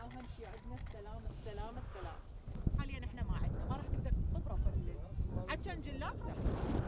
طبعا اهم شيء عندنا السلام السلام السلام. حاليا احنا ما عندنا، ما راح تقدر تطبره في عشان جلاخ.